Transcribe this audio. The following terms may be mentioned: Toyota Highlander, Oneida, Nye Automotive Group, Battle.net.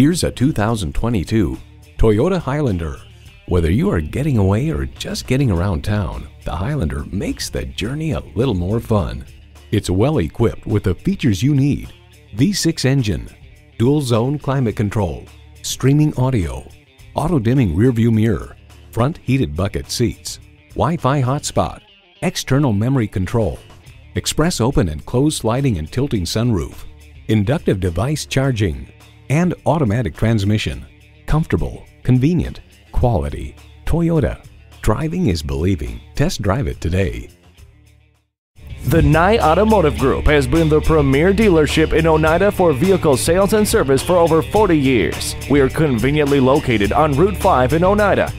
Here's a 2022 Toyota Highlander. Whether you are getting away or just getting around town, the Highlander makes the journey a little more fun. It's well equipped with the features you need: V6 engine, dual zone climate control, streaming audio, auto dimming rearview mirror, front heated bucket seats, Wi-Fi hotspot, external memory control, express open and close sliding and tilting sunroof, inductive device charging, and automatic transmission. Comfortable, convenient, quality. Toyota. Driving is believing. Test drive it today. The Nye Automotive Group has been the premier dealership in Oneida for vehicle sales and service for over 40 years. We are conveniently located on Route 5 in Oneida.